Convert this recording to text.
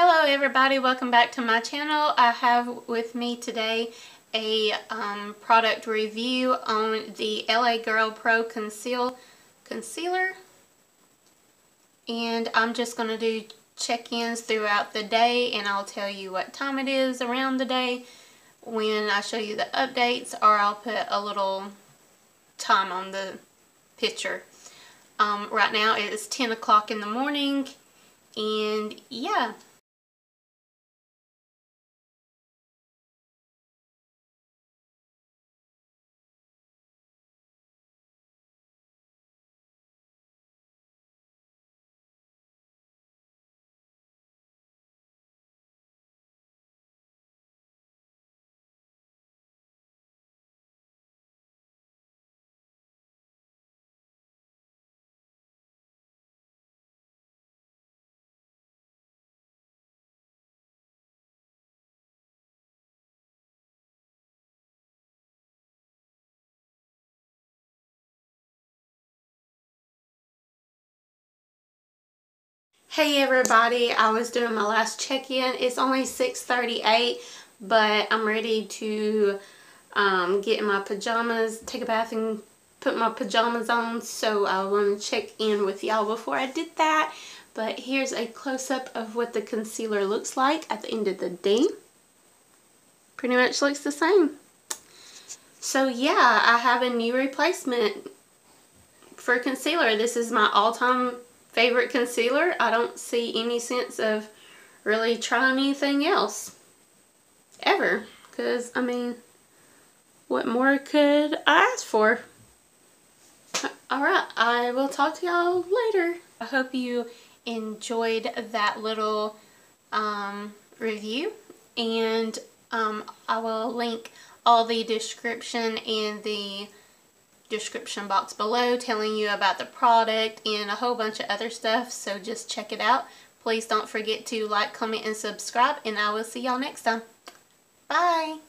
Hello everybody, welcome back to my channel. I have with me today a product review on the LA Girl Pro Concealer. And I'm just going to do check-ins throughout the day, and I'll tell you what time it is around the day when I show you the updates, or I'll put a little time on the picture. Right now it is 10 o'clock in the morning, and yeah. Hey everybody, I was doing my last check-in. It's only 6:38, but I'm ready to get in my pajamas, take a bath, and put my pajamas on, so I want to check in with y'all before I did that. But here's a close-up of what the concealer looks like at the end of the day. Pretty much looks the same. So yeah, I have a new replacement for concealer. This is my all-time favorite concealer. I don't see any sense of really trying anything else ever, because I mean, what more could I ask for? Alright, I will talk to y'all later. I hope you enjoyed that little review, and I will link all the description in the description box below, telling you about the product and a whole bunch of other stuff, so just check it out. Please don't forget to like, comment, and subscribe, and I will see y'all next time. Bye!